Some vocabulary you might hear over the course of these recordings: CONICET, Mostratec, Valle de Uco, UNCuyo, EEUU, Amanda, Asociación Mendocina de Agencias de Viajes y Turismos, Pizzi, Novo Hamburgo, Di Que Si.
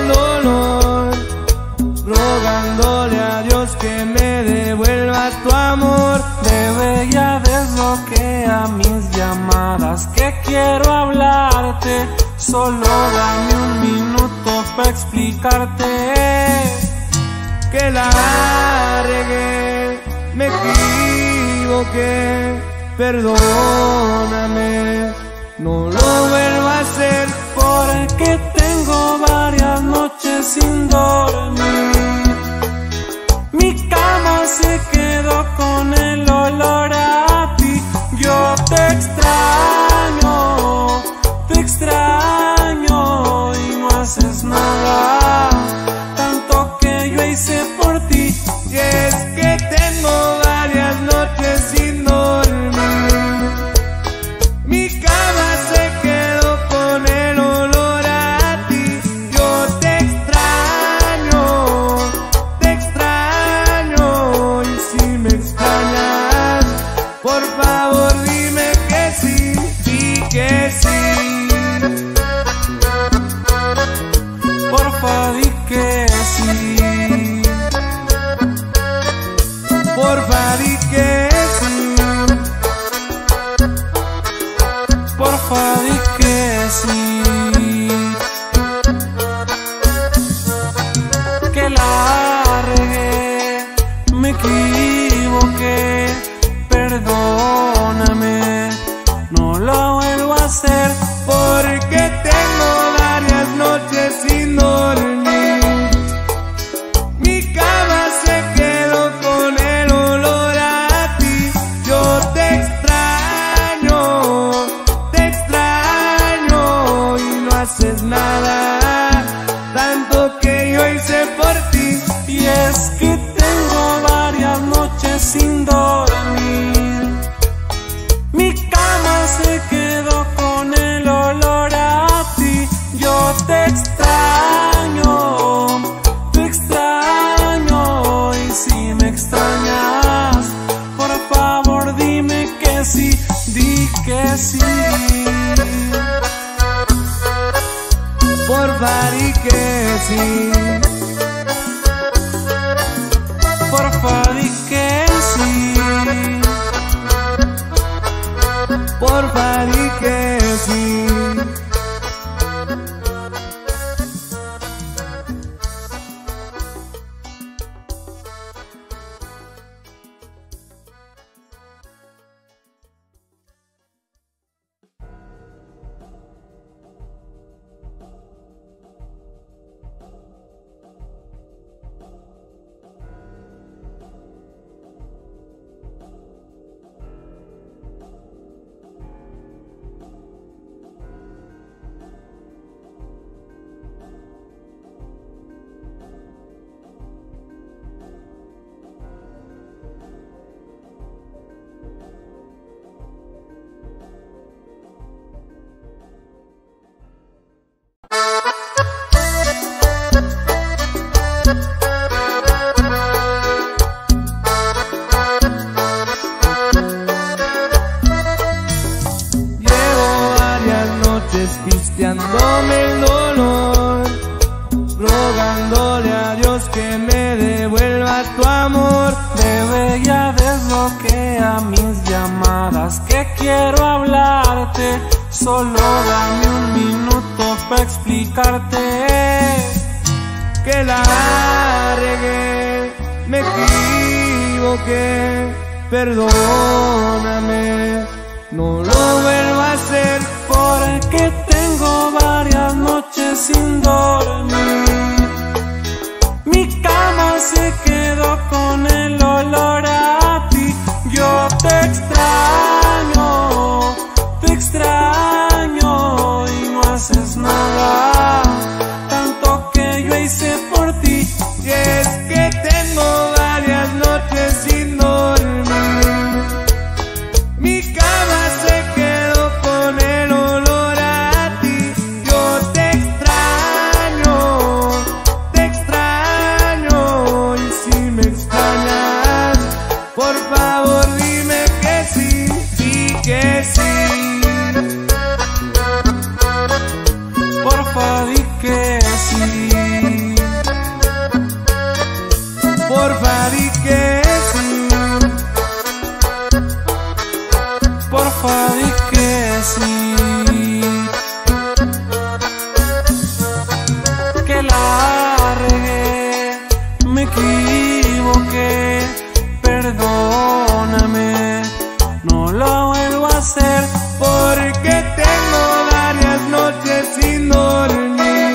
el dolor, rogándole a Dios que me devuelvas tu amor. Debe ya desbloquea mis llamadas, que quiero hablarte. Solo dame un minuto para explicarte que la regué, me equivoqué, perdóname, no lo vuelvo a hacer, porque tengo varias noches sin dormir. Mi cama se quedó con el olor a ti. Yo te extraño y no haces nada, tanto que yo hice por ti. Y es que tengo varias noches sin dormir, mi cama se quedó con el olor a ti. Yo te extraño y si me extrañas, por favor dime que sí, di que sí. Porfa, di que sí. Porfa, di que sí. Porfa, di que sí. Que la regué, me equivoqué, perdóname, no lo vuelvo a hacer, porque tengo varias noches sin dormir. Mi cama se quedó con el olor a ti. Yo te extraño y no haces nada, tanto que yo hice por ti. Y es que tengo varias noches sin dormir, mi cama se quedó con el olor a ti. Yo te extraño y si me extrañas, por favor dime que sí, di que sí. Porfa, di que sí. Porfa, di que sí. Porfa, di que sí. Pisteándome el dolor, rogándole a Dios que me devuelva tu amor. Debe ya desbloquea mis llamadas, que quiero hablarte. Solo dame un minuto para explicarte que la regué, me equivoqué, perdóname, no lo vuelvo a hacer, porque tengo varias noches sin dormir. Mi cama se quedó con el olor a ti. Yo te extraño y no haces nada, tanto que yo hice por ti. Y es que tengo varias noches sin dormir, mi cama se quedó con el olor a ti. Yo te extraño. que la regué, me equivoqué, perdóname, no lo vuelvo a hacer, porque tengo varias noches sin dormir.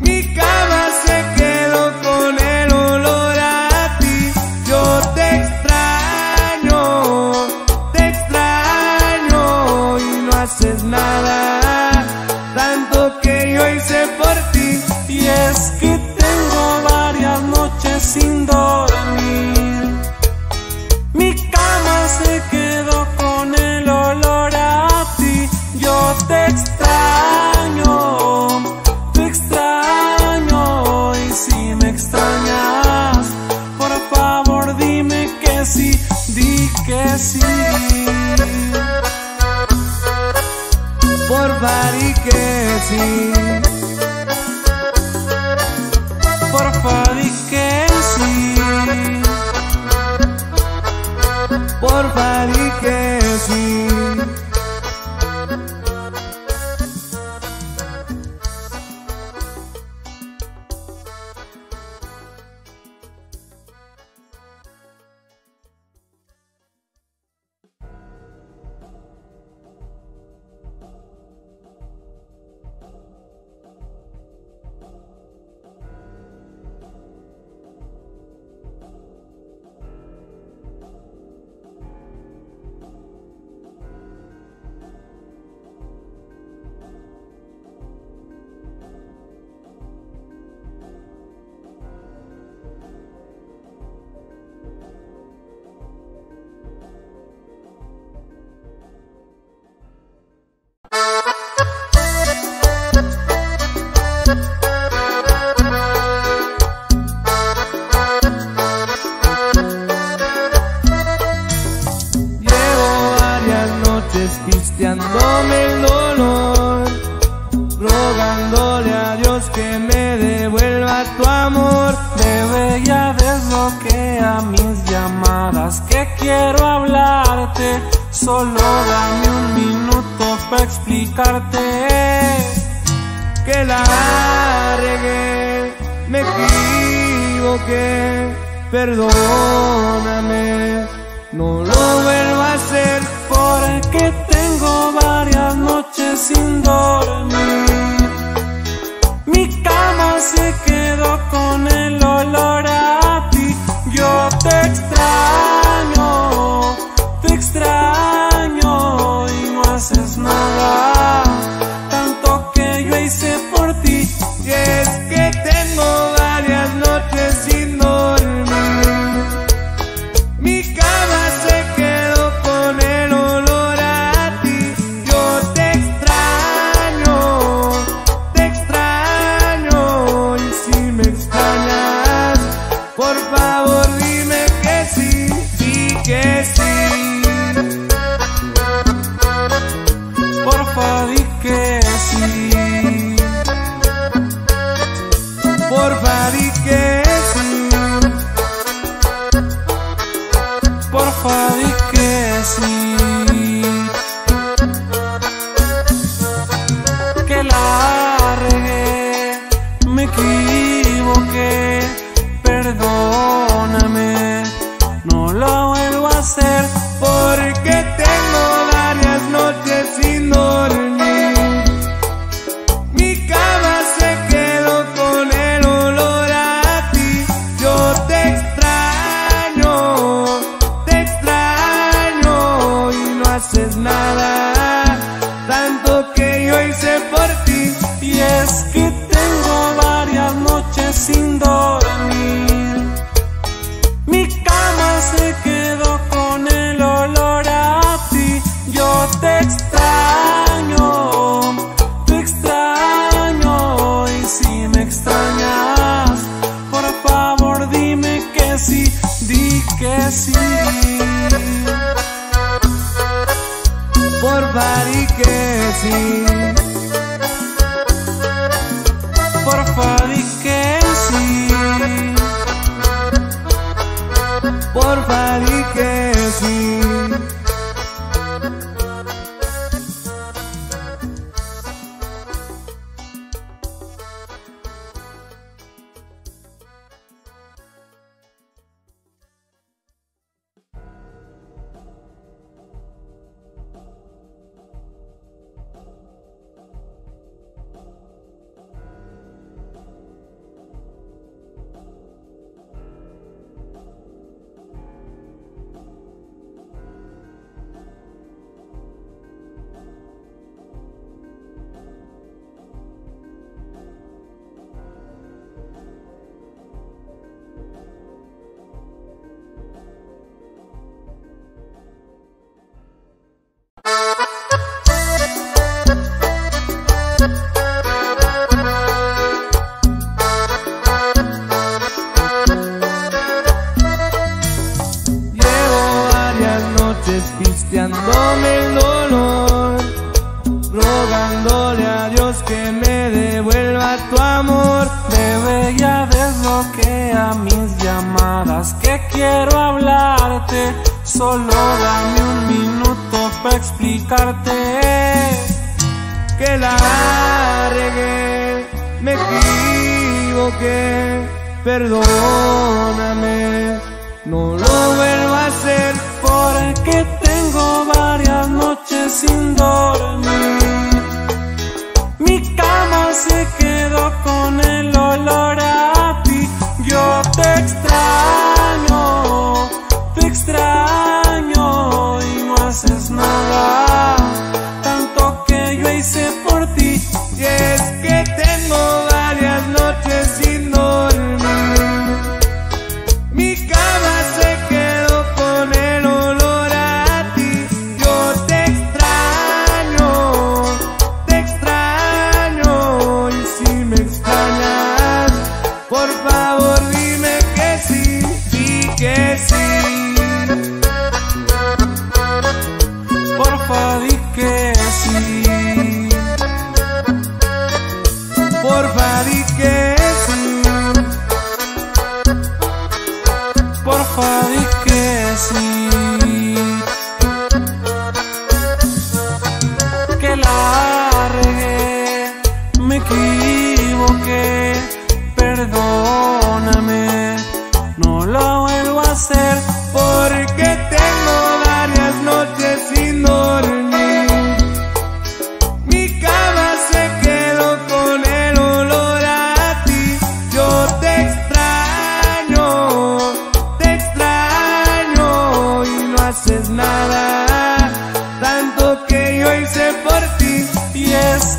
Mi cama se quedó con el olor a ti. Yo te extraño y no haces nada. Y es que tengo varias noches sin dormir. Mi cama se quedó con el olor a ti. Yo te extraño y si me extrañas, por favor dime que sí, di que sí. Porfa, di que sí. Porfa, di que sí. Porfa, di que sí. Pisteándome el dolor, rogándole a Dios que me devuelva tu amor. Bebé, ya desbloquea mis llamadas, que quiero hablarte. Solo dame un minuto para explicarte que la regué, me equivoqué, perdóname, no lo vuelvo a hacer, porque tengo varias noches sin dormir. Mi cama se quedó con el olor a ti. Yo te extraño y no haces nada, tanto que yo hice por ti. Y es que tengo varias noches sin dormir. Mi cama se quedó con el olor a ti. Yo te extraño y si me extrañas, por favor dime que sí, di que sí. Porfa, di que sí. Porfa, di que sí. Porfa, di que sí. Que la regué, me equivoqué, perdóname, no lo vuelvo a hacer, porque tengo varias noches sin dormir. Mi cama se quedó con el olor a ti. Yo te extraño y no haces nada, tanto que yo hice por ti. Y es que tengo varias noches sin dormir. Mi cama se quedó con el olor a ti. Yo te extraño y si me extrañas, por favor dime que sí, di que sí. Porfa, di que sí. Porfa, di que sí. Porfa, di que sí. amor, bebé, ya desbloquea mis llamadas, que quiero hablarte. Solo dame un minuto para explicarte que la regué, me equivoqué, perdóname, no lo vuelvo a hacer, porque tengo varias noches sin dormir. Mi cama se quedó con el olor a ti. Yo te extraño y no haces nada. Tanto que yo hice por ti. Y es que tengo varias noches sin dormir. Mi cama se quedó con el olor a ti. Yo te extraño y si me extrañas, por favor dime que sí, di que sí. Porfa, di que sí. Porfa, di que sí. Porfa, di que sí. Que la regué, me equivoqué,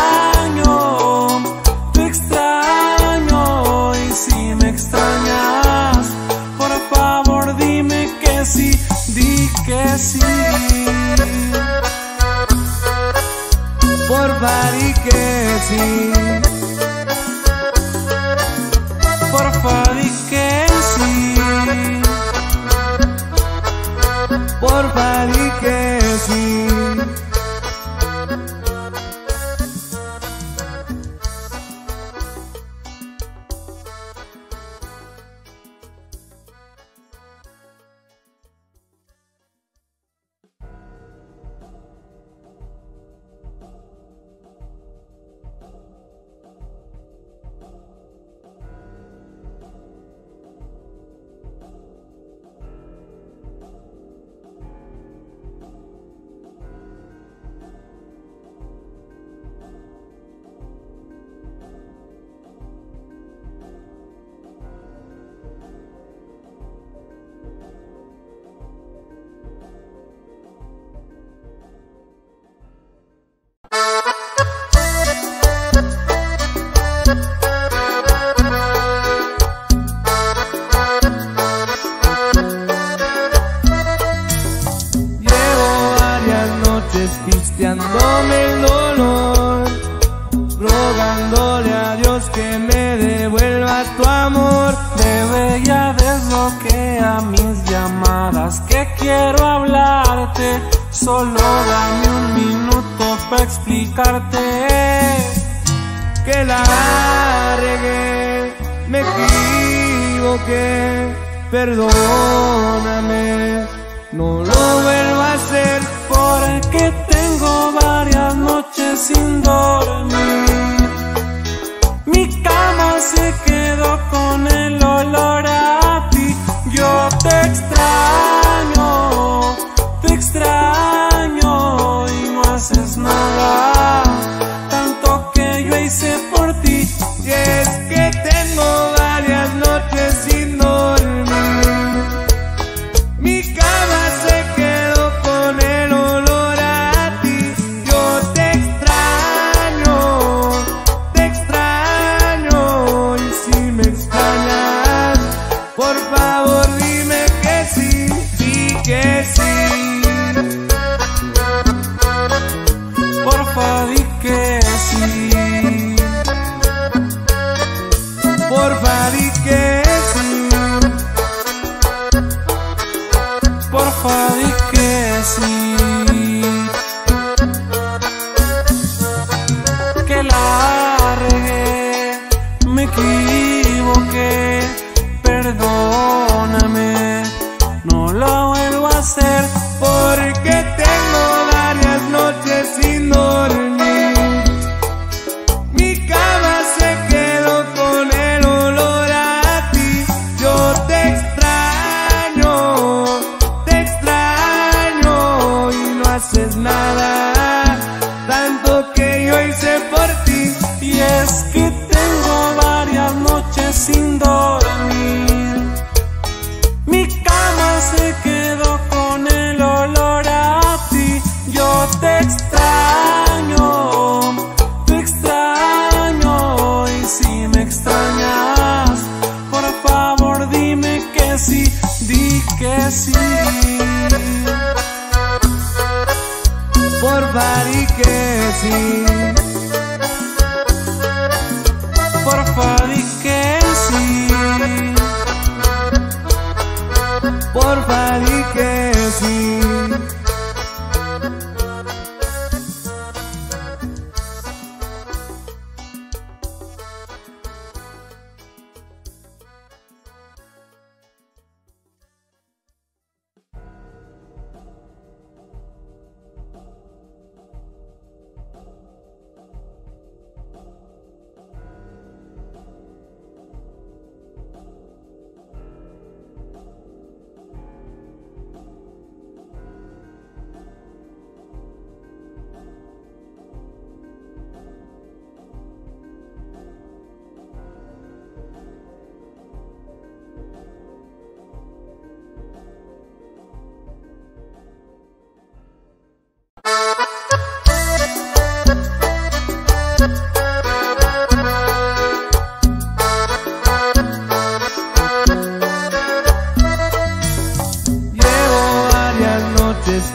perdóname, no lo vuelvo a hacer, porque tengo varias noches sin dormir. Mi cama se quedó con el olor a ti. Yo te extraño y no haces nada. Tanto que yo hice por ti. Y es que tengo varias noches sin dormir. Mi cama se quedó con el olor a ti. Yo te extraño, te extraño. Y si me extrañas, por favor dime que sí, di que sí. Porfa, di que sí. Porfa, di que sí. Porfa, di que sí. Pisteándome el dolor, rogándole a Dios que me devuelva tu amor. Bebé, ya desbloquea mis llamadas, que quiero hablarte. Solo dame un minuto para explicarte que la regué, me equivoqué, perdóname, no lo vuelvo a hacer, porque tengo varias noches sin dormir. Mi cama se quedó con el olor a ti. Yo te extraño y no haces nada. Tanto que yo hice por ti. Y es que tengo varias noches sin dormir. Mi cama se quedó con el olor a ti. Yo te extraño y si me extrañas, por favor dime que sí, di que sí. Porfa, di que sí. Porfa, di que sí. que sí, porfa di que sí, porfa di que sí, porfa di que sí.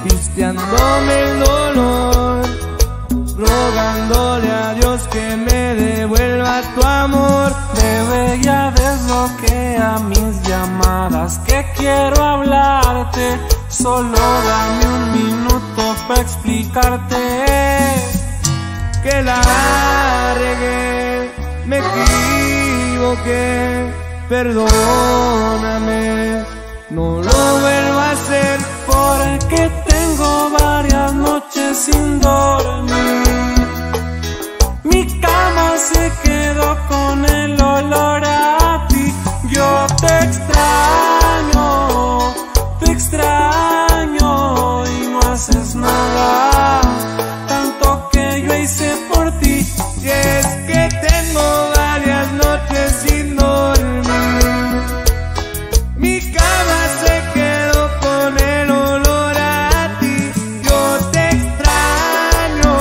Pisteándome el dolor, rogándole a Dios que me devuelva tu amor. Bebé, ya desbloquea mis llamadas, que quiero hablarte. Solo dame un minuto para explicarte que la regué, me equivoqué, perdóname, no lo vuelvo a hacer, porque tengo varias noches sin dormir. Mi cama se quedó con el olor a ti. Yo te extraño y no haces nada. Tanto que yo hice por ti. Y es que tengo varias noches sin dormir. Mi cama se quedó con el olor a ti. Yo te extraño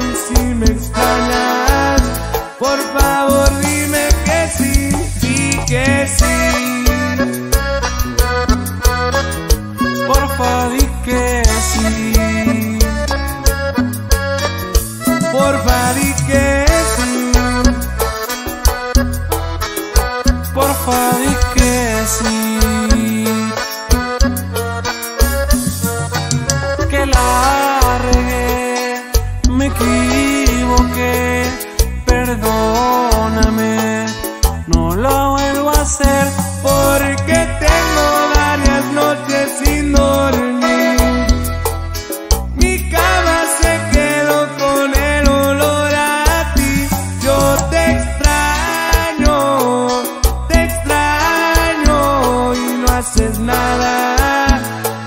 y si me extrañas, por favor dime que sí, sí que sí. Porfa di que sí, porfa di que sí, porfa di que sí, que la regué, me equivoqué, perdóname, no lo vuelvo a hacer, porque tengo varias noches sin dormir. Mi cama se quedó con el olor a ti. Yo te extraño y no haces nada.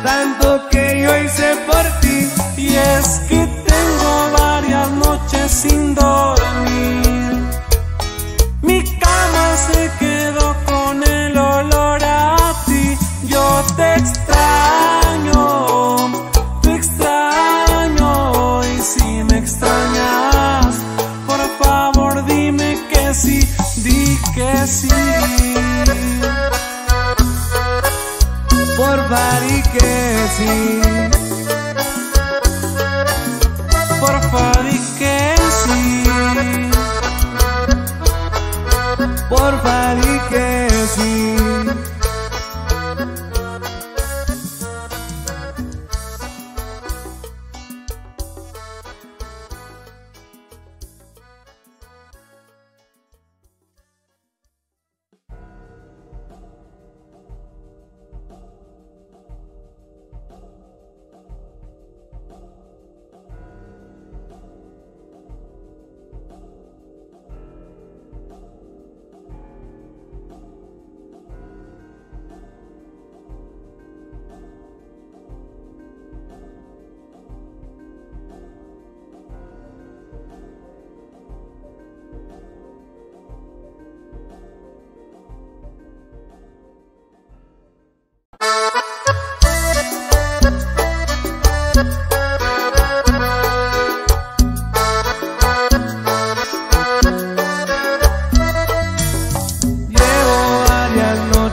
Tanto que yo hice por ti. Y es que tengo varias noches sin dormir. Mi cama se quedó con el olor a ti. Yo te extraño y si me extrañas, por favor dime que sí, di que sí. Porfa di que sí, porfa di que sí, porfa di que sí.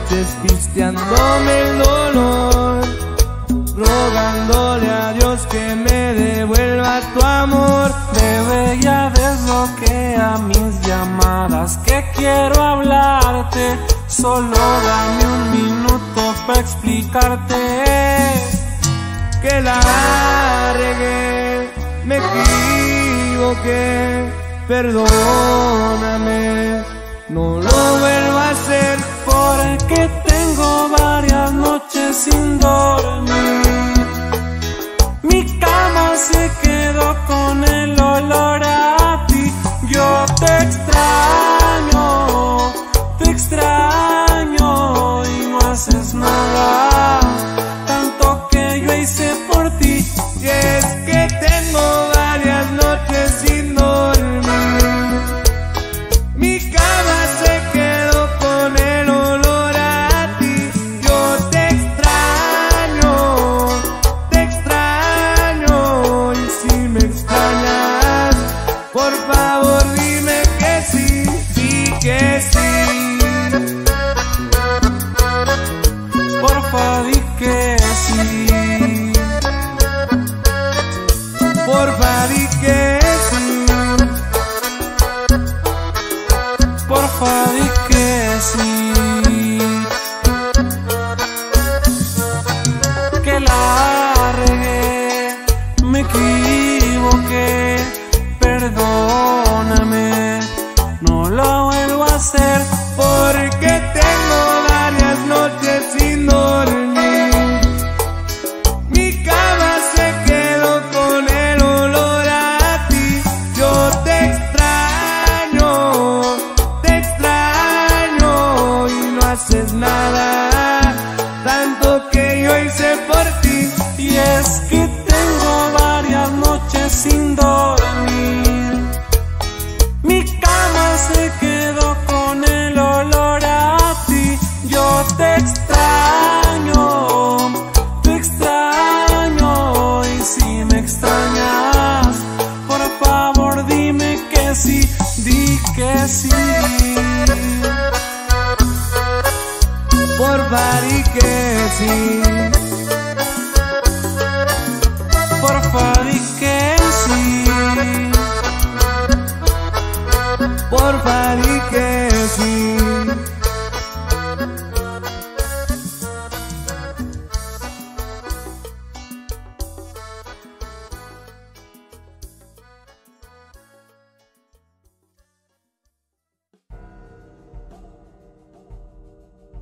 despisteándome el dolor, rogándole a Dios que me devuelva tu amor. Bebé, ya desbloquea mis llamadas, que quiero hablarte. Solo dame un minuto para explicarte que la regué, me equivoqué, perdóname, no lo vuelvo a hacer, porque tengo varias noches sin dormir. Mi cama se quedó con el olor a ti. Yo te extraño, te extraño, y no haces nada, tanto que yo hice por ti. Y es que tengo varias noches sin dormir, mi cama se quedó con el olor a ti. Yo te extraño, y si me extrañas, por favor dime que sí, di que sí. Porfa, di que sí. Porfa, di que sí. Porfa, di que sí. Que la regué, me equivoqué, perdóname, no lo vuelvo a hacer,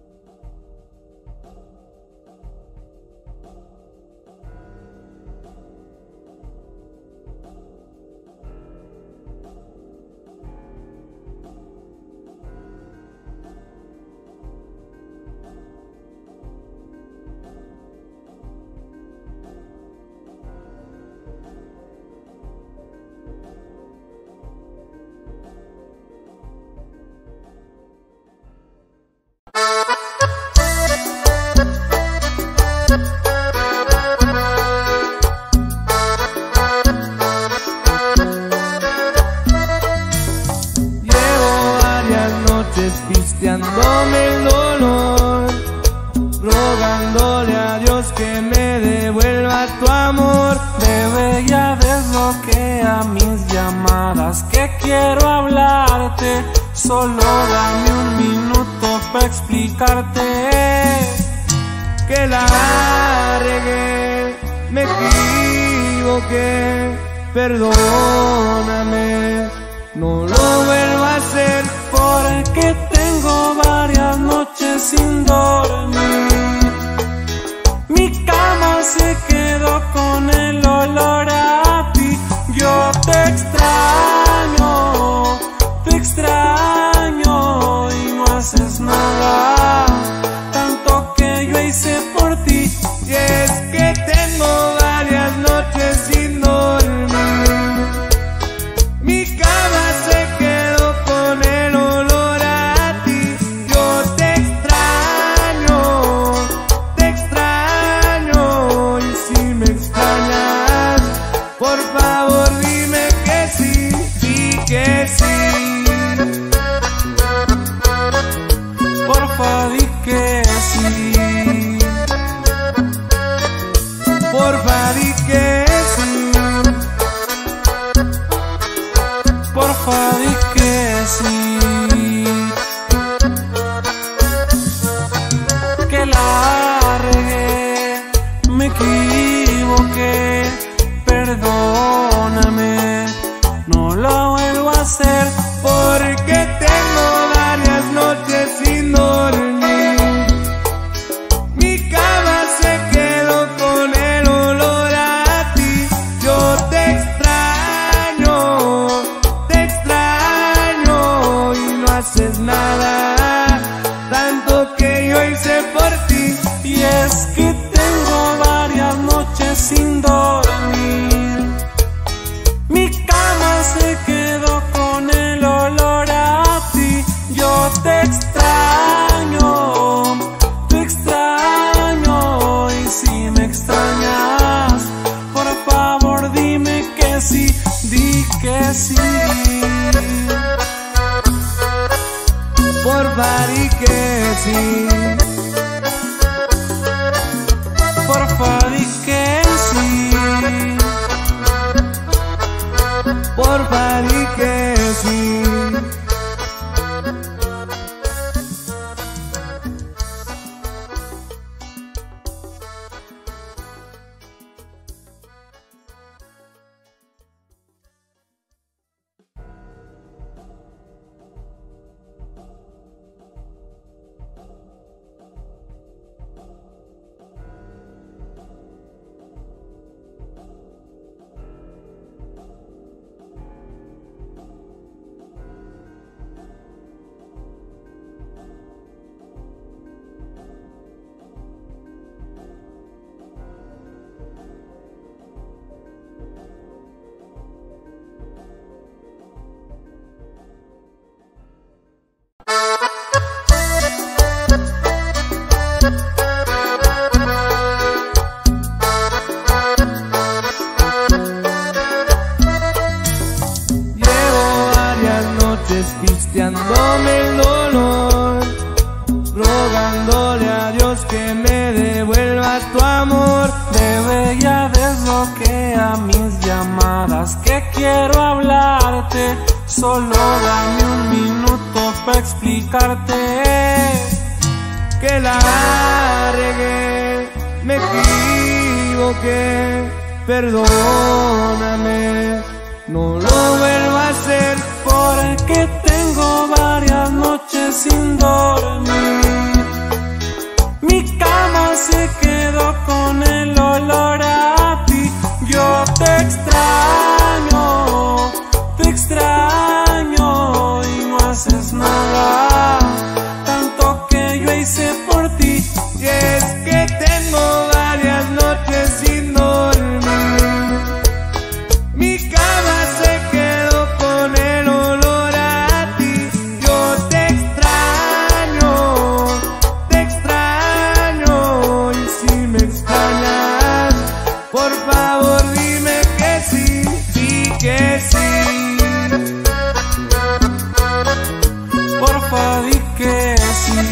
porque tengo varias noches sin dormir. Mi cama se quedó con el olor a ti. Yo te extraño y no haces nada, tanto que yo hice por ti. Y es que tengo varias noches sin dormir, mi cama se quedó con el olor a ti. Yo te extraño, te extraño, y si me extrañas, por favor dime que sí, di que sí. Porfa, di que sí. Porfa, di que sí. Porfa, di que sí. Despisteándome el dolor, rogándole a Dios que me devuelva tu amor. Bebé, ya desbloquea mis llamadas, que quiero hablarte. Solo dame un minuto para explicarte que la regué, me equivoqué, perdóname, no lo vuelvo a hacer, porque tengo varias noches sin dormir. Mi cama se quedó con el olor a ti. Yo te extraño y no haces nada, tanto que yo hice por ti. Y es que tengo varias noches sin dormir, mi cama se quedó con el olor a ti. Yo te extraño, y si me extrañas, por favor dime que sí, di que sí. Porfa. hacer, porque tengo varias noches sin dormir. Mi cama se quedó con el olor a ti. Yo te extraño y no haces nada, tanto que yo hice por ti. Y es que tengo varias noches sin dormir. Mi cama se quedó con el olor a ti. Yo te extraño y si me extrañas, por favor dime que sí, di que sí. Porfa, di que sí. Porfa, di que sí. Porfa, di que sí. Pisteándome el dolor, rogándole a Dios que me devuelva tu amor. Bebé, ya desbloquea mis llamadas, que quiero hablarte. Solo dame un minuto para explicarte que la regué, me equivoqué, perdóname, no lo vuelvo a hacer. Porque tengo varias noches sin dormir. Mi cama se quedó con el olor a ti. Yo te extraño y no haces nada, tanto que yo hice por ti. Y es que tengo varias noches sin dormir. Mi cama se quedó con el olor. Porfa, di que sí.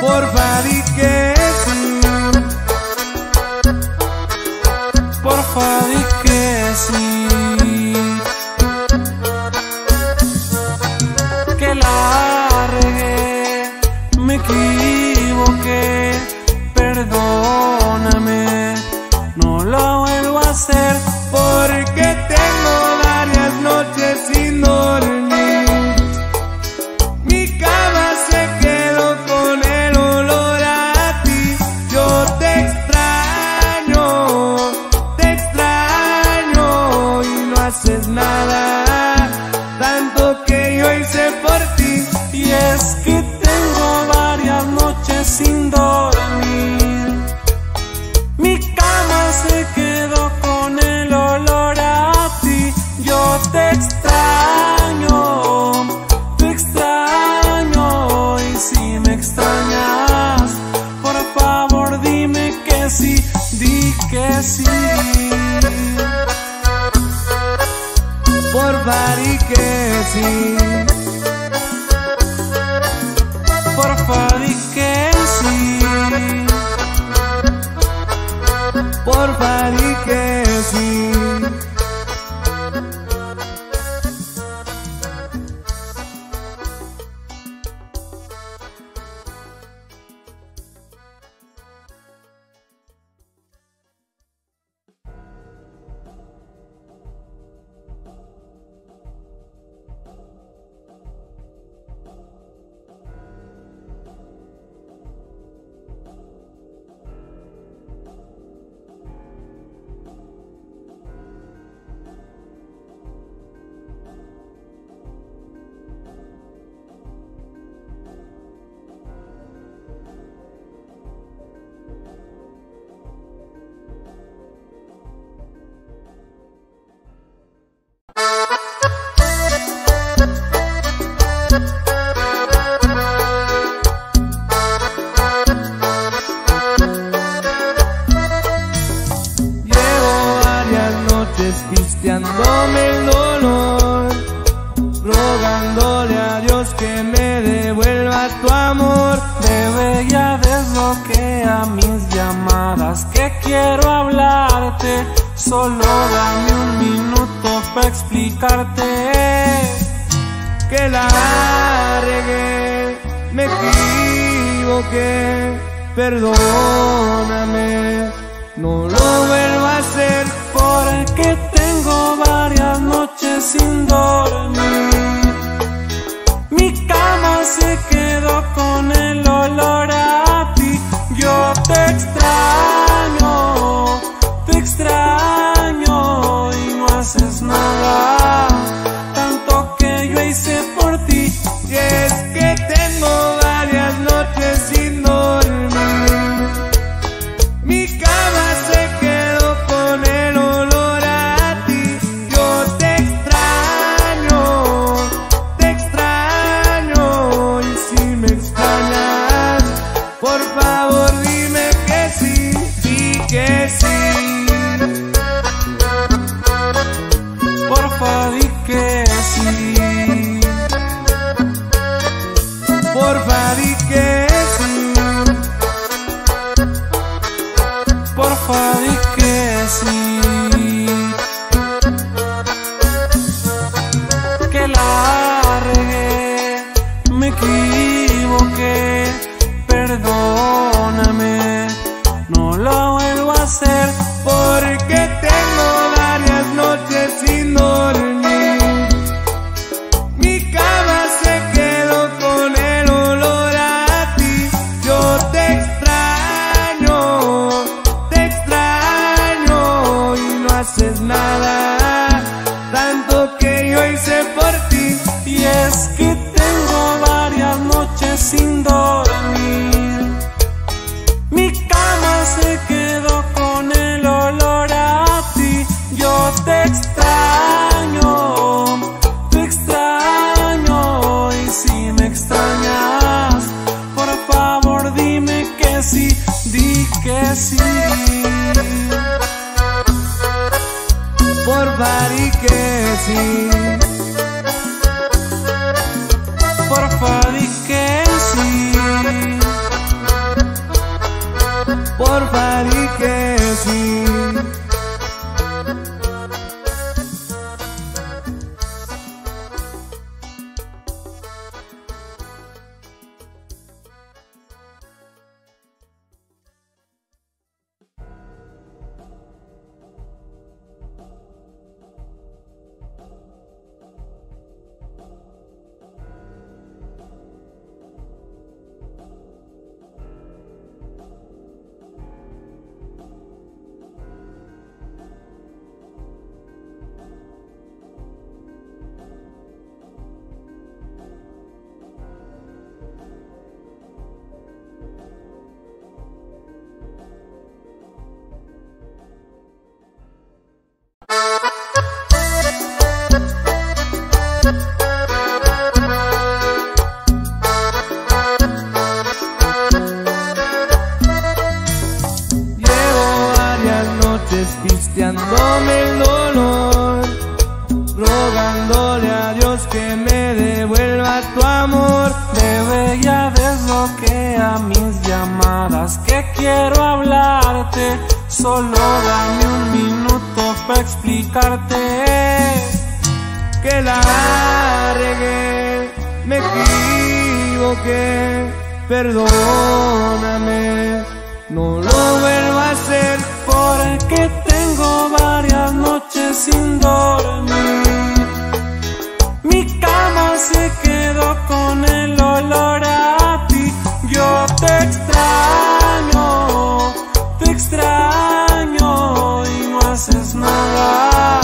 Porfa, di que sí. Porfa, di que sí. Que la regué, me equivoqué, perdóname, no lo vuelvo a hacer. Porque tengo varias noches sin dormir. Mi cama se quedó con el olor a ti. Yo te extraño y no haces nada, tanto que yo hice por ti. Y es que tengo varias noches. Pisteándome el dolor, rogándole a Dios que me devuelva tu amor. Bebé, ya desbloquea mis llamadas, que quiero hablarte. Solo dame un minuto para explicarte que la regué, me equivoqué, perdóname, no lo vuelvo a hacer. Porque tengo varias noches sin dormir, mi cama se quedó con el olor a ti. Yo te extraño y no haces nada, tanto que yo hice por ti. Y es que tengo varias noches sin dormir, mi cama se quedó con el di que sí, porfa di que sí, porfa di que sí, que la regué, me equivoqué, perdóname, no lo vuelvo a hacer. Porque tengo varias noches sin dormir, mi cama se quedó con el olor a ti. Yo te extraño y no haces nada, tanto que yo hice por ti. Y es que tengo varias noches sin dormir, mi cama se quedó con el olor a ti. Yo te extraño y si me extrañas, por favor dime que sí, di que sí, porfa di que sí, porfa di que sí, porfa di que sí. Pisteándome el dolor, rogándole a Dios que me devuelva tu amor. Bebé, ya desbloquea mis llamadas, que quiero hablarte. Solo dame un minuto para explicarte que la regué, me equivoqué, perdóname, no lo vuelvo a hacer. Porque tengo varias noches sin dormir, mi cama se quedó con el olor a ti. Yo te extraño y no haces nada,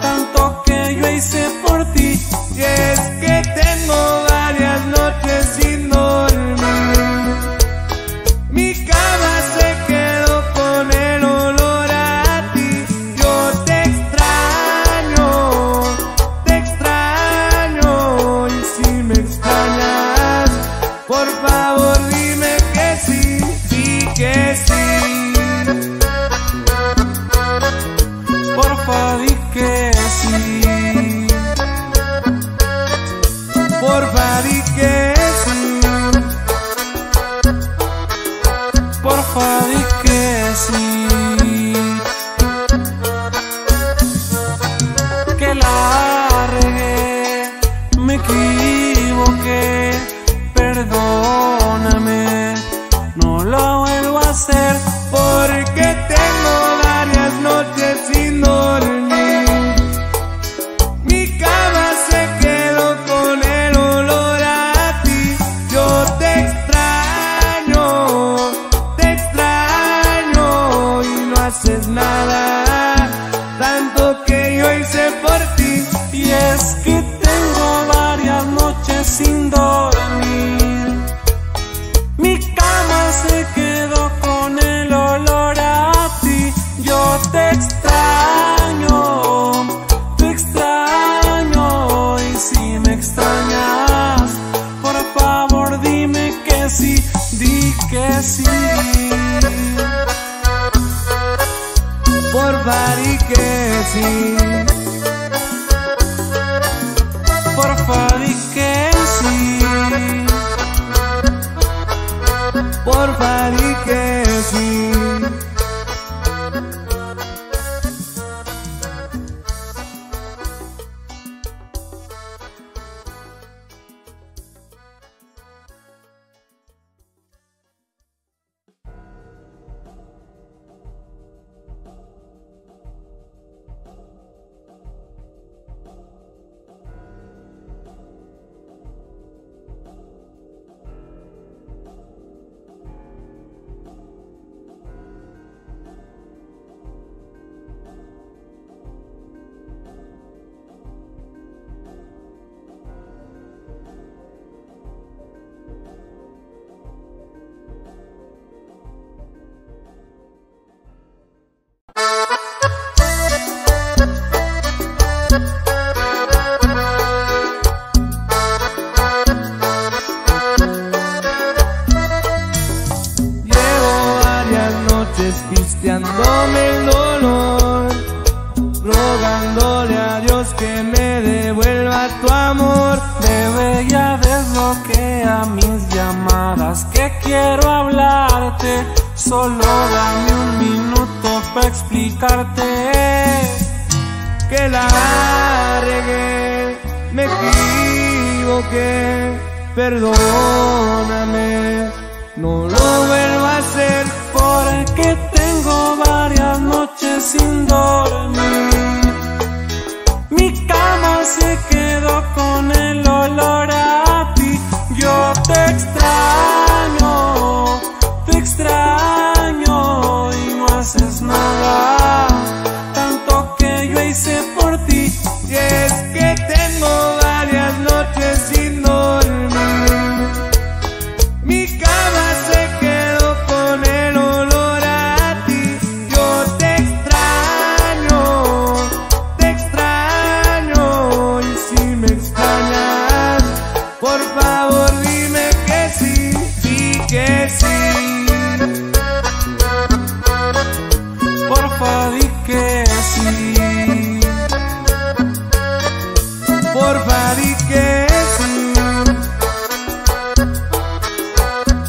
tanto que yo hice por ti. Y es que tengo varias noches sin dormir, mi cama se quedó con el olor a ti. Yo te extraño y si me extrañas, di que sí, porfa di que sí, que la regué, me equivoqué, perdóname, no lo vuelvo a hacer porque tengo varias noches sin dormir. Sin dormir, mi cama se quedó con el olor a ti. Yo te extraño, y si me extrañas, por favor dime que sí, di que sí, porfa di que sí, porfa di que sí, porfa di que sí. Pisteándome el dolor, rogándole a Dios que me devuelva tu amor. Bebé, ya desbloquea mis llamadas, que quiero hablarte. Solo dame un minuto para explicarte que la regué, me equivoqué, perdóname, no lo vuelvo a hacer porque tengo varias noches sin dormir. Mi cama se quedó con el olor a ti. Yo te extraño y no haces nada, tanto que yo hice por ti. Y es que tengo varias noches sin dormir. Mi cama se quedó con el olor a ti. Yo te extraño, y si me extrañas, por favor dime que sí, di que sí, porfa di que sí, porfa di que sí,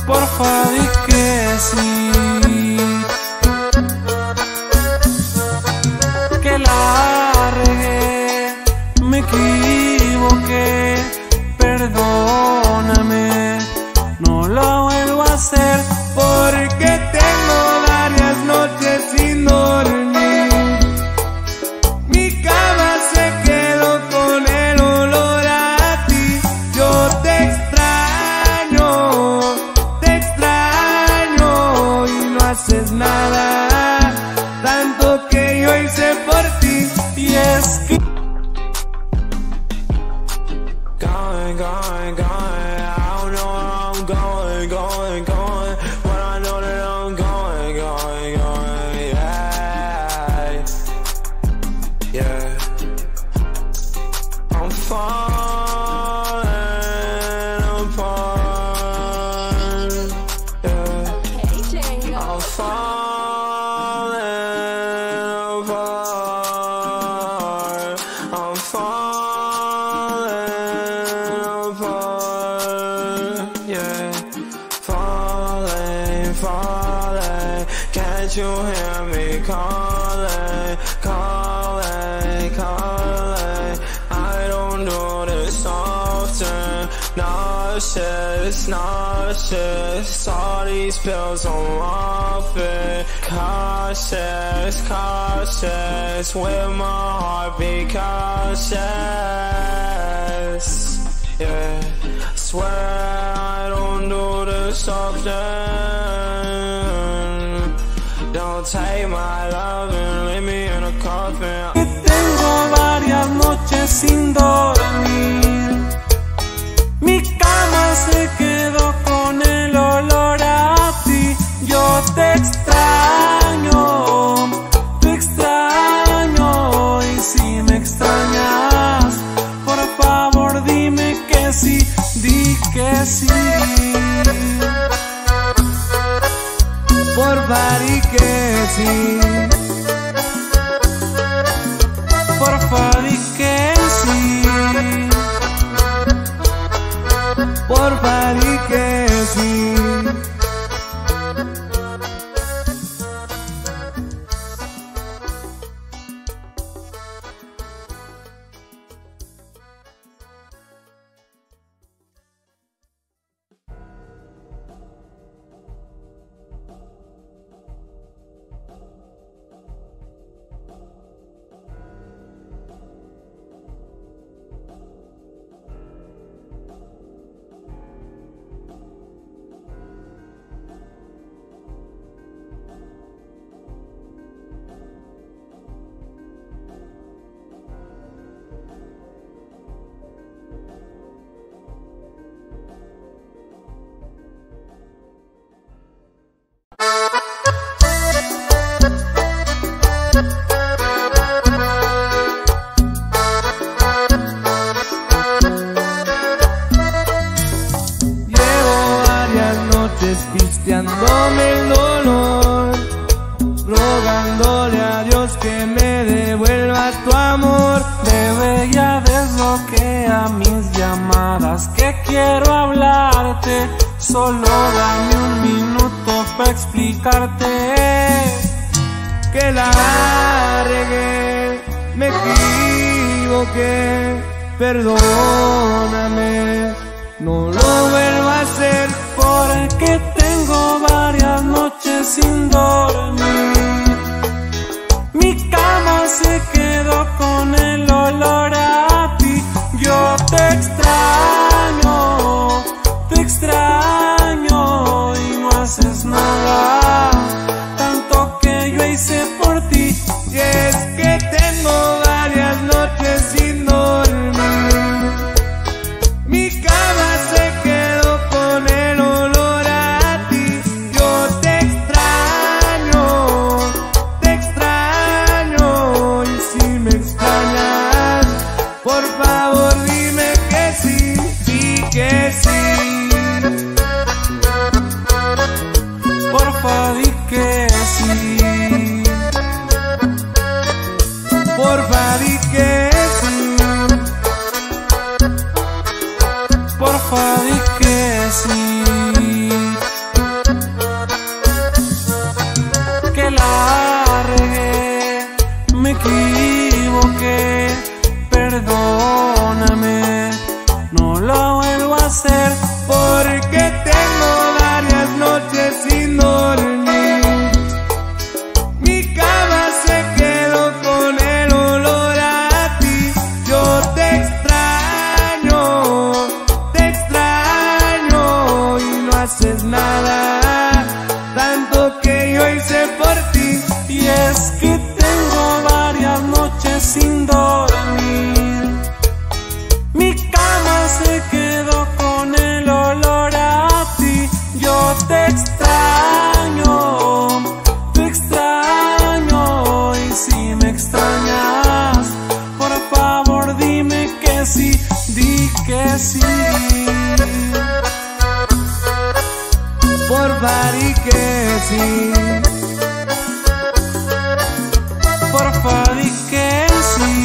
porfa di que sí, que la regué, me equivoqué, perdóname, no lo vuelvo a hacer porque tengo varias noches sin dormir. Mi cama se quedó con el olor a ti. Yo te extraño y no haces nada, tanto que yo hice por ti. Y es que going, going, I don't know where I'm going, going, going, but I know that I'm going, going, going, yeah, yeah. I'm falling apart, yeah, I'm falling apart, I'm falling apart. that you hear me calling, calling, calling. I don't do this often. Nauseous, nauseous. All these pills I'm off it. Cautious, cautious. With my heart be cautious. Yeah, I swear I don't do this often. Don't take my love and leave me in a coffin. Que tengo varias noches sin dormir. Mi cama se quedó con el olor a ti. Yo te extraño, te extraño. Y si me extrañas, por favor dime que sí, di que sí. Porfa, di que sí. Porfa, di que sí. Porfa, di que sí. Pisteándome el dolor, rogándole a Dios que me devuelva tu amor. Bebé, ya desbloquea mis llamadas, que quiero hablarte. Solo dame un minuto para explicarte que la regué, me equivoqué. Perdóname, no lo vuelvo a hacer, porque tengo varias noches sin dormir. Mi cama se quedó con el olor a ti. Yo te extraño, te extraño. Y no haces nada, tanto que yo hice por ti. Y es que tengo varias noches sin dormir. Mi cama se quedó con el olor a ti. Yo te extraño, y si me extrañas, por favor dime que sí, di que sí. Porfa, di que sí. Porfa, di que sí. Porfa, di que sí. Que la regué, me equivoqué. Perdóname, no lo vuelvo a hacer, porque tengo varias noches sin dormir. Mi cama se quedó con el olor a ti. Yo te extraño y no haces nada, tanto que yo hice por ti. Y es que tengo varias noches sin dormir. Mi cama se quedó con el olor a ti. Yo te extraño, y si me extrañas, por favor dime que sí, di que sí. Porfa, di que sí. Porfa, di que sí.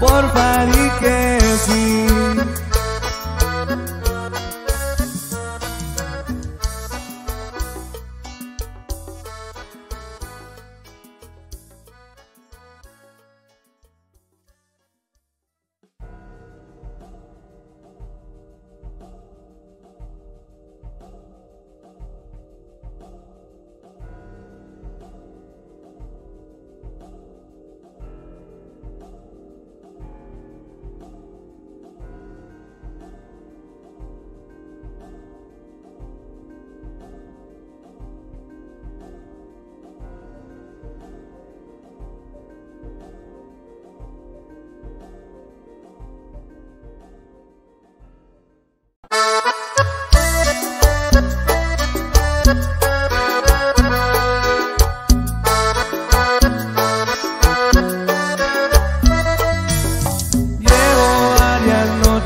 Porfa, di que sí.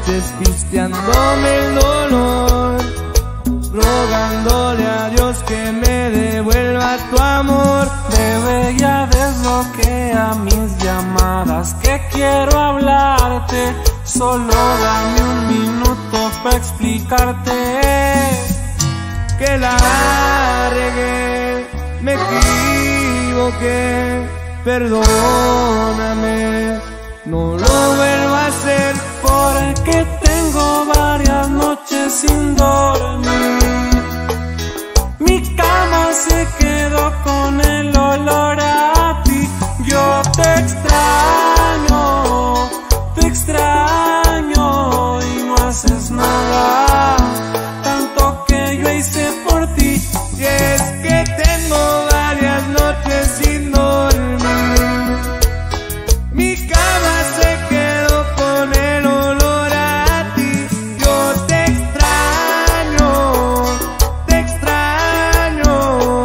despisteándome el dolor, rogándole a Dios que me devuelva tu amor. Debe ya desbloquear mis llamadas, que quiero hablarte. Solo dame un minuto para explicarte que la regué, me equivoqué, perdóname, no lo vuelvo a hacer, porque tengo varias noches sin dormir. Mi cama se quedó con el olor a ti. Yo te extraño y no haces nada. Tanto que yo hice por ti, y es que tengo varias noches sin dormir. Mi cama se quedó con el olor a ti. Yo te extraño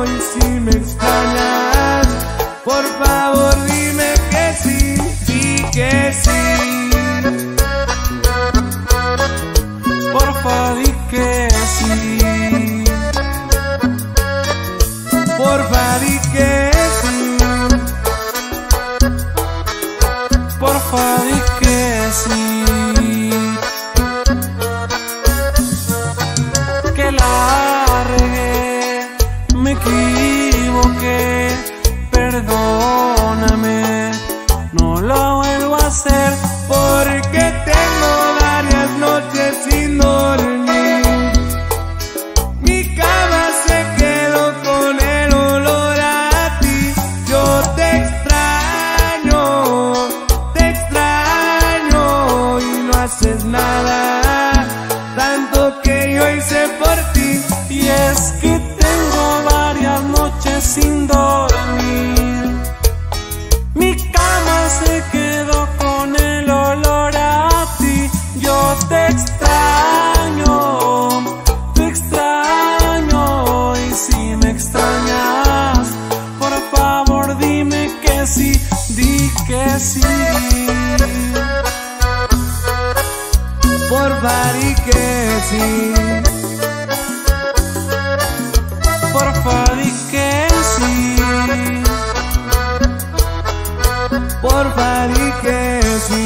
y si me extrañas, por favor dime que sí, di que sí. Porfa, di que sí. Porfa, di que sí. Porfa, di que sí. Que la regué, me equivoqué, perdóname, no lo vuelvo a hacer, porque tengo varias noches sin dormir. Mi cama se quedó con el olor a ti. Yo te extraño y no haces nada. Tanto que yo hice por ti, y es que tengo varias noches sin dormir. Mi cama se quedó con el olor a ti. Yo te extraño y si me extrañas, por favor dime que sí, di que sí. Porfa, di que sí. Porfa, di que sí. Porfa, di que sí.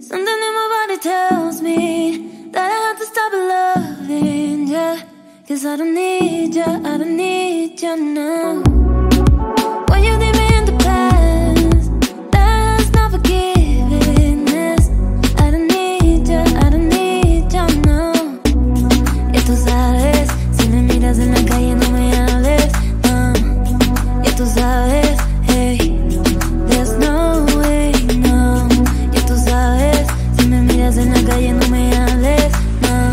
Something in my body tells me that I have to stop loving ya, cause I don't need ya, I don't need ya now. What you did me in the past, that's not forgiveness. I don't need ya, I don't need ya now. Y tú sabes, si me miras en la calle no me hables, y tú sabes, hey, there's no way, no. Y tú sabes, en la calle no me hables, no.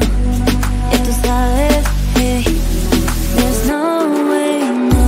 Y tú sabes, hey, there's no way, no.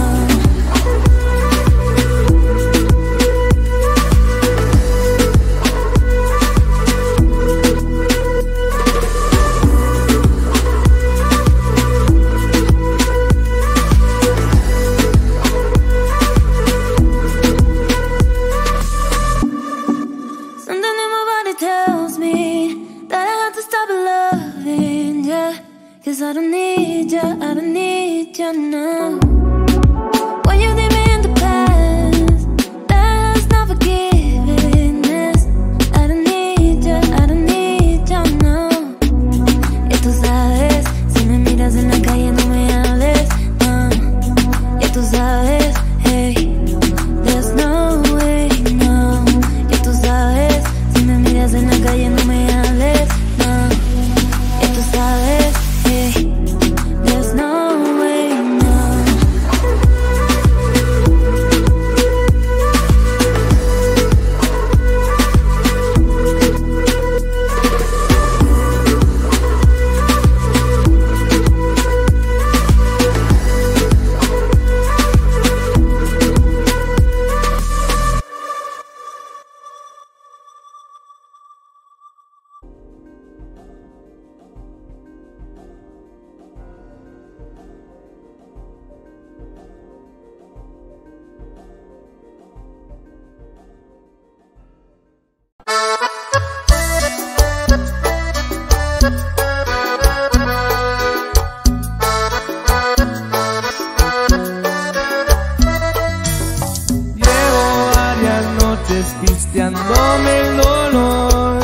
Dándome el dolor,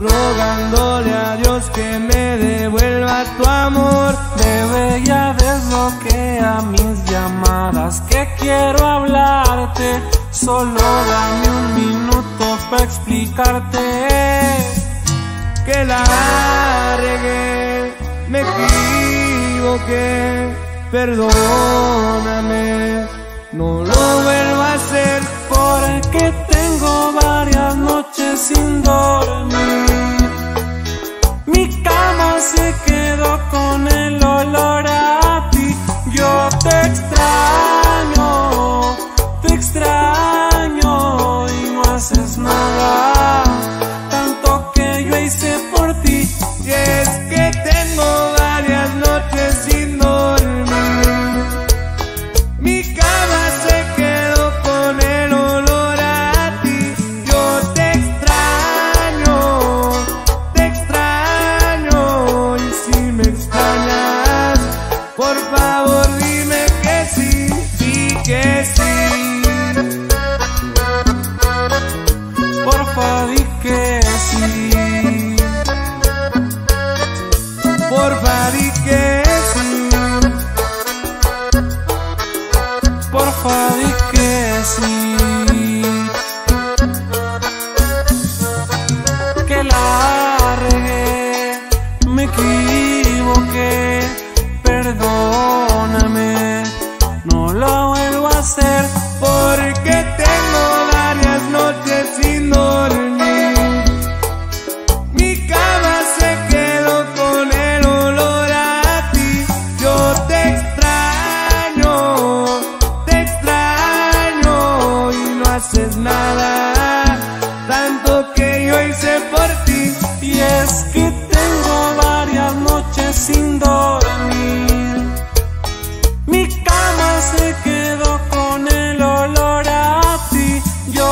rogándole a Dios que me devuelva tu amor. Bebé, ya desbloquea mis llamadas, que quiero hablarte. Solo dame un minuto para explicarte que la regué, me equivoqué. Perdóname, no lo vuelvo a hacer, porque tengo varias noches sin dormir. Mi cama se quedó con el olor a ti. Yo te extraño, te extraño, y no haces nada. Tanto que yo hice por ti, y es que tengo varias noches sin dormir. Mi cama se quedó con el olor a ti. Yo te extraño, y si me extrañas, por favor dime que sí, di que sí. Porfa, di que sí. Porfa, di que sí. Porfa, di que sí. Que la regué, me equivoqué. Perdóname, no lo vuelvo a hacer, porque tengo varias noches sin dormir. Mi cama se quedó con el olor a ti. Yo te extraño y no haces nada. Tanto que yo hice por ti, y es que tengo varias noches sin dormir.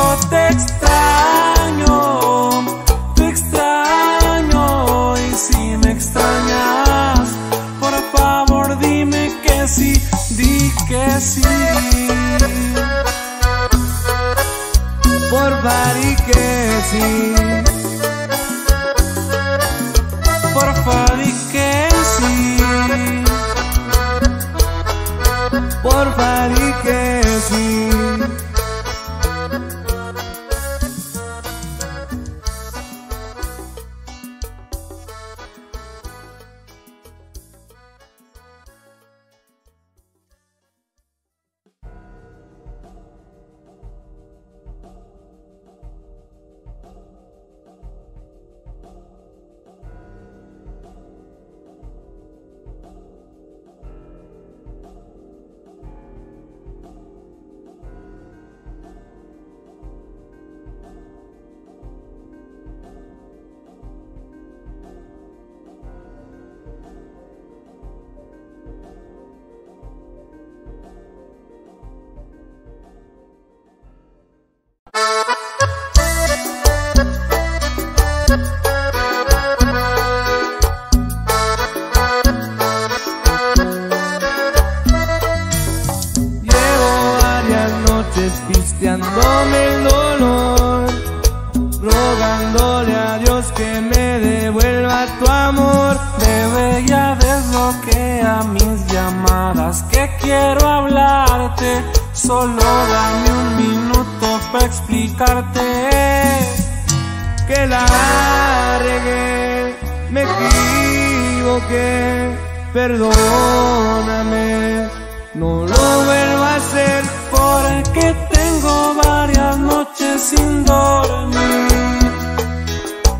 Mi cama se quedó con el olor a ti. Yo te extraño, y si me extrañas, por favor dime que sí, di que sí. Porfa, di que sí. Porfa, di que sí. Porfa, di que sí. Dándome el dolor, rogándole a Dios que me devuelva tu amor. Bebé, ya desbloquea mis llamadas, que quiero hablarte. Solo dame un minuto para explicarte que la regué, me equivoqué. Perdóname, no lo vuelvo a hacer, porque tengo varias noches sin dormir.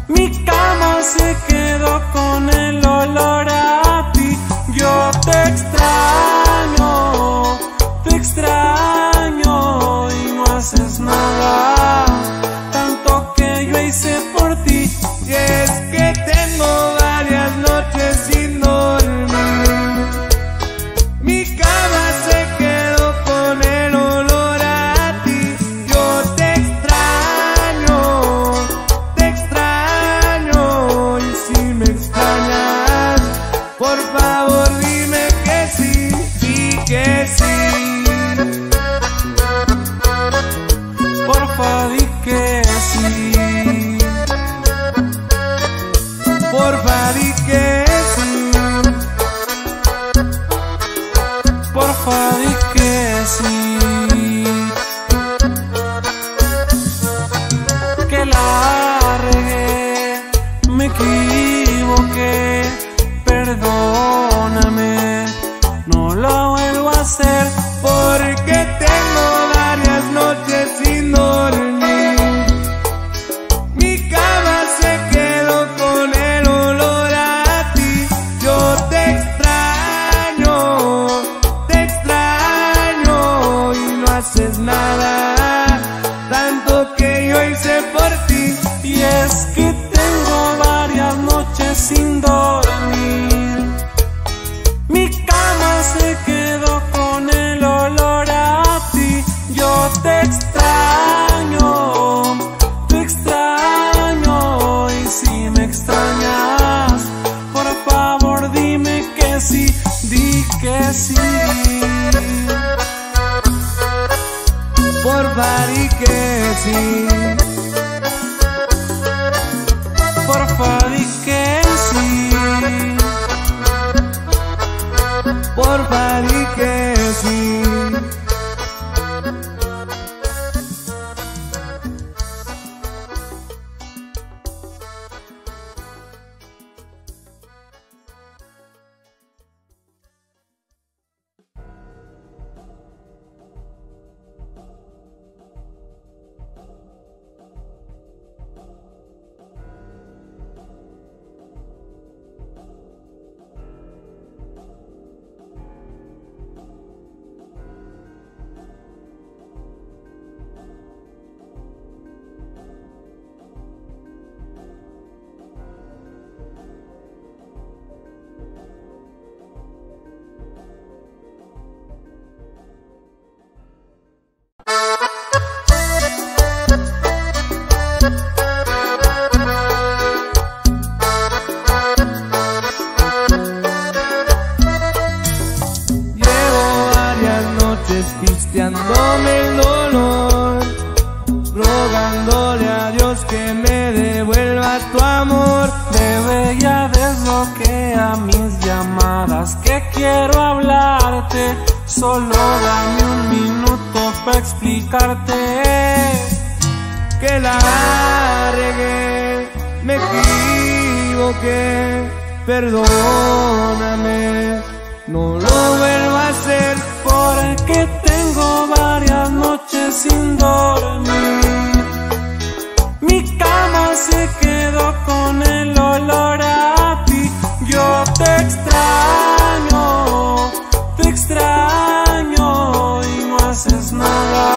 Mi cama se quedó con el olor a ti. Yo te extraño y no haces nada. Tanto que yo hice por ti, y es que tengo varias noches sin dormir. Mi cama se quedó con el olor a ti. Yo te extraño. hacer, porque tengo varias noches sin dormir. Mi cama se quedó con el olor a ti. Yo te extraño y no haces nada, tanto que yo hice por ti. Y es que tengo varias noches sin dormir. Mi cama se quedó con el olor a ti. Yo te extraño y si me extrañas, por favor dime que sí, di que sí. Porfa, di que sí. Porfa, di que sí. Porfa, di que sí. Pisteándome el dolor, rogándole a Dios que me devuelva tu amor. Bebé, ya desbloquea mis llamadas, que quiero hablarte. Solo dame un minuto para explicarte que la regué, me equivoqué, perdóname, no lo vuelvo a hacer. Porque tengo varias noches sin dormir. Mi cama se quedó con el olor a ti. Yo te extraño y no haces nada.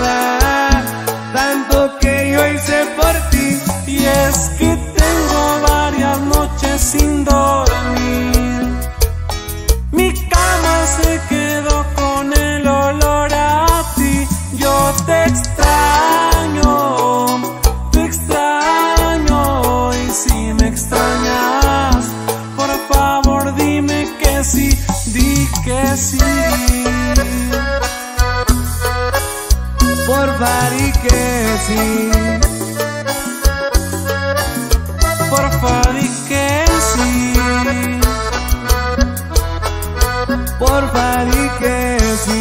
nada, tanto que yo hice por ti. Y es que tengo varias noches sin dormir, mi cama se quedó con el olor a ti. Yo te extraño y si me extrañas, por favor dime que sí, di que sí. Di que sí, porfa di que sí, porfa di que sí.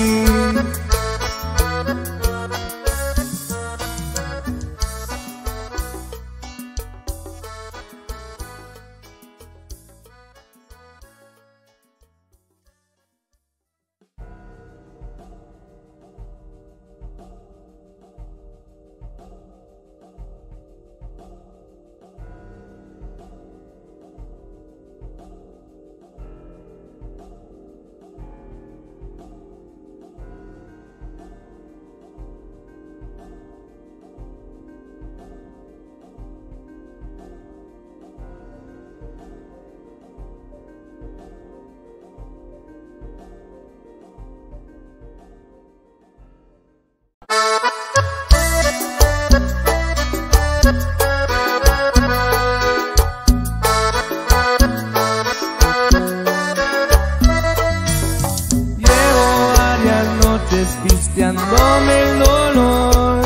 Pisteándome el dolor,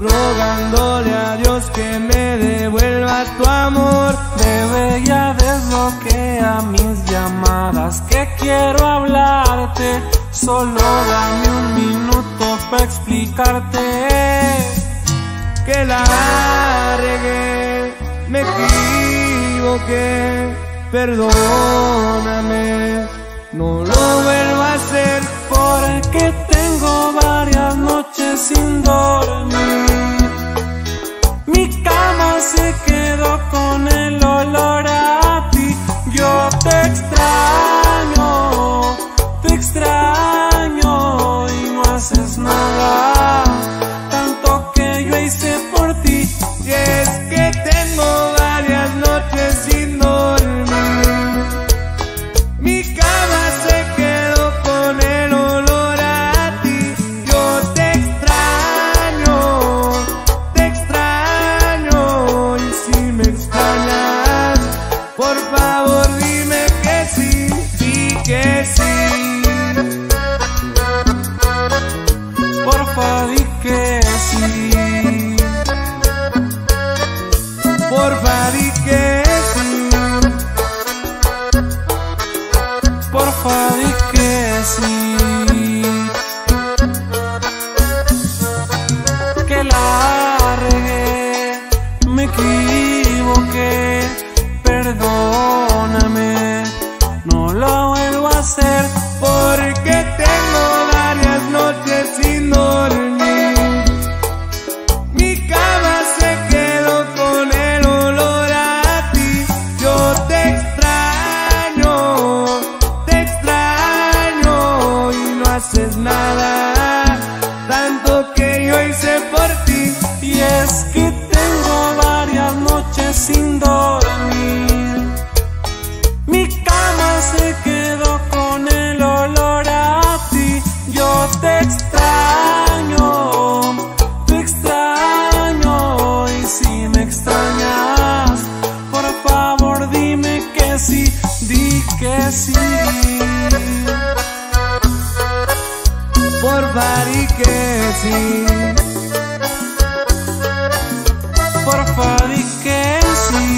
rogándole a Dios que me devuelva tu amor. Bebé, ya desbloquea mis llamadas, que quiero hablarte. Solo dame un minuto para explicarte que la regué, me equivoqué, perdóname, no lo vuelvo a hacer. Porque tengo varias noches sin dormir, mi cama se quedó con el olor a ti. Yo te extraño y no haces nada, tanto que yo hice por ti. Y es que tengo varias noches sin dormir, mi cama se quedó con el olor. Porfa di que sí, porfa di que sí, que la regué, me equivoqué, perdóname, no lo vuelvo a hacer. Porque tengo varias noches sin dormir, mi cama se quedó con el olor a ti. Yo te extraño y no haces nada, tanto que yo hice por ti. Y es que tengo varias noches sin dormir, mi cama se quedó con el olor a ti. Yo te extraño y si me extrañas, por favor dime que sí, di que sí, porfa di que sí, porfa di que sí,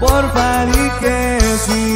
porfa di que sí.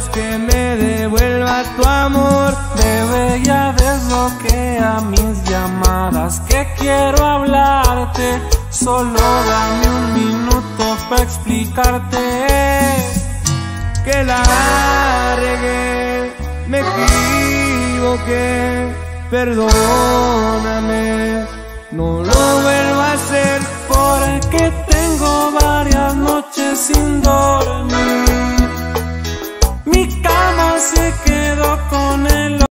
Dios que me devuelva tu amor. Bebé, ya desbloquea mis llamadas, que quiero hablarte. Solo dame un minuto para explicarte que la regué, me equivoqué. Perdóname, no lo vuelvo a hacer, porque tengo varias noches sin dormir.